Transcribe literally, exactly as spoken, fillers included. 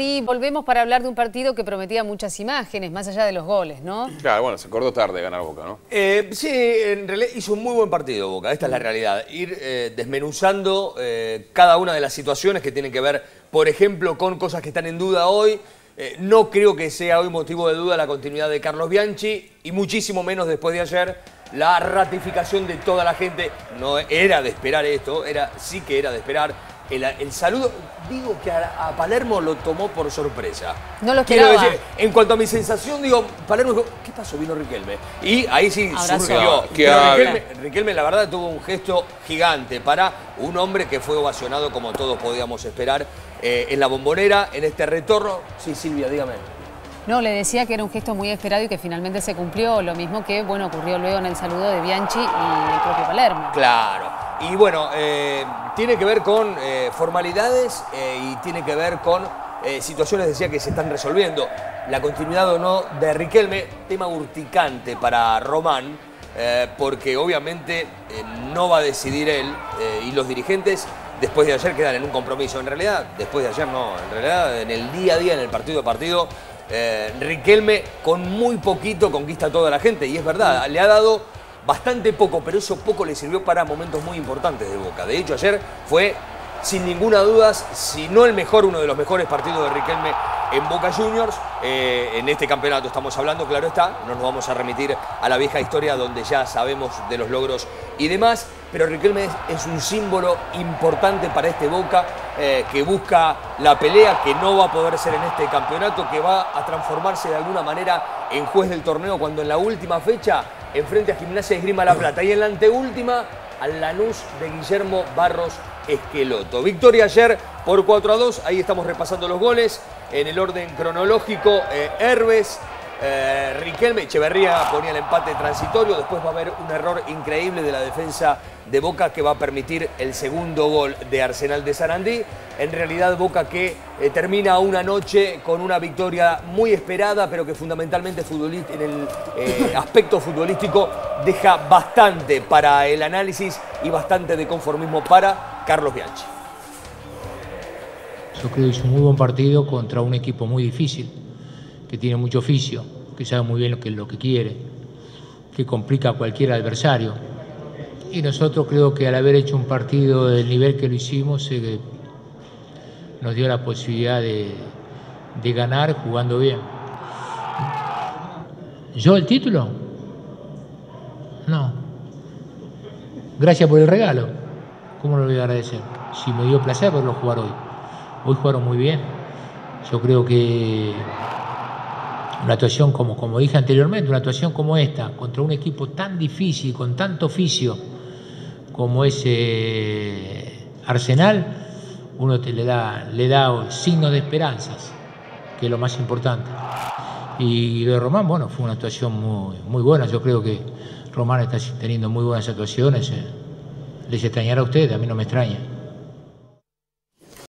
Y volvemos para hablar de un partido que prometía muchas imágenes, más allá de los goles, ¿no? Claro, bueno, se acordó tarde ganar Boca, ¿no? Eh, sí, en realidad hizo un muy buen partido Boca, esta es la realidad. Ir eh, desmenuzando eh, cada una de las situaciones que tienen que ver, por ejemplo, con cosas que están en duda hoy. Eh, no creo que sea hoy motivo de duda la continuidad de Carlos Bianchi y muchísimo menos después de ayer la ratificación de toda la gente. No era de esperar esto, era sí que era de esperar. El, el saludo, digo que a, a Palermo lo tomó por sorpresa. No lo esperaba. Quiero decir, en cuanto a mi sensación, digo, Palermo dijo, ¿qué pasó? Vino Riquelme. Y ahí sí abrazo. Surgió. Riquelme, Riquelme, la verdad, tuvo un gesto gigante para un hombre que fue ovacionado, como todos podíamos esperar, eh, en la Bombonera, en este retorno. Sí, Silvia, dígame. No, le decía que era un gesto muy esperado y que finalmente se cumplió. Lo mismo que, bueno, ocurrió luego en el saludo de Bianchi y el propio Palermo. Claro. Y bueno, eh, tiene que ver con eh, formalidades eh, y tiene que ver con eh, situaciones, decía, que se están resolviendo. La continuidad o no de Riquelme, tema urticante para Román, eh, porque obviamente eh, no va a decidir él eh, y los dirigentes después de ayer quedan en un compromiso. En realidad, después de ayer no, en realidad en el día a día, en el partido a partido, eh, Riquelme con muy poquito conquista a toda la gente y es verdad, le ha dado bastante poco, pero eso poco le sirvió para momentos muy importantes de Boca. De hecho, ayer fue, sin ninguna duda, si no el mejor, uno de los mejores partidos de Riquelme en Boca Juniors. Eh, en este campeonato estamos hablando, claro está, no nos vamos a remitir a la vieja historia donde ya sabemos de los logros y demás, pero Riquelme es, es un símbolo importante para este Boca eh, que busca la pelea, que no va a poder ser en este campeonato, que va a transformarse de alguna manera en juez del torneo cuando en la última fecha enfrente a Gimnasia de Esgrima La Plata y en la anteúltima al Lanús de Guillermo Barros Schelotto. Victoria ayer por cuatro a dos, ahí estamos repasando los goles en el orden cronológico. eh, Herves, eh, Riquelme, Echeverría ponía el empate transitorio, después va a haber un error increíble de la defensa de Boca que va a permitir el segundo gol de Arsenal de Sarandí. En realidad Boca que eh, termina una noche con una victoria muy esperada, pero que fundamentalmente en el eh, aspecto futbolístico deja bastante para el análisis y bastante de conformismo para Carlos Bianchi. Yo creo que hizo un muy buen partido contra un equipo muy difícil, que tiene mucho oficio, que sabe muy bien lo que, lo que quiere, que complica a cualquier adversario. Y nosotros creo que al haber hecho un partido del nivel que lo hicimos, eh, nos dio la posibilidad de, de ganar jugando bien. ¿Yo el título? No. Gracias por el regalo. ¿Cómo lo voy a agradecer? Si me dio placer verlo jugar hoy. Hoy jugaron muy bien. Yo creo que una actuación, como, como dije anteriormente, una actuación como esta, contra un equipo tan difícil, con tanto oficio, como ese Arsenal, uno te le da, le da signos de esperanzas, que es lo más importante. Y lo de Román, bueno, fue una actuación muy, muy buena. Yo creo que Román está teniendo muy buenas actuaciones. Les extrañará a ustedes, a mí no me extraña.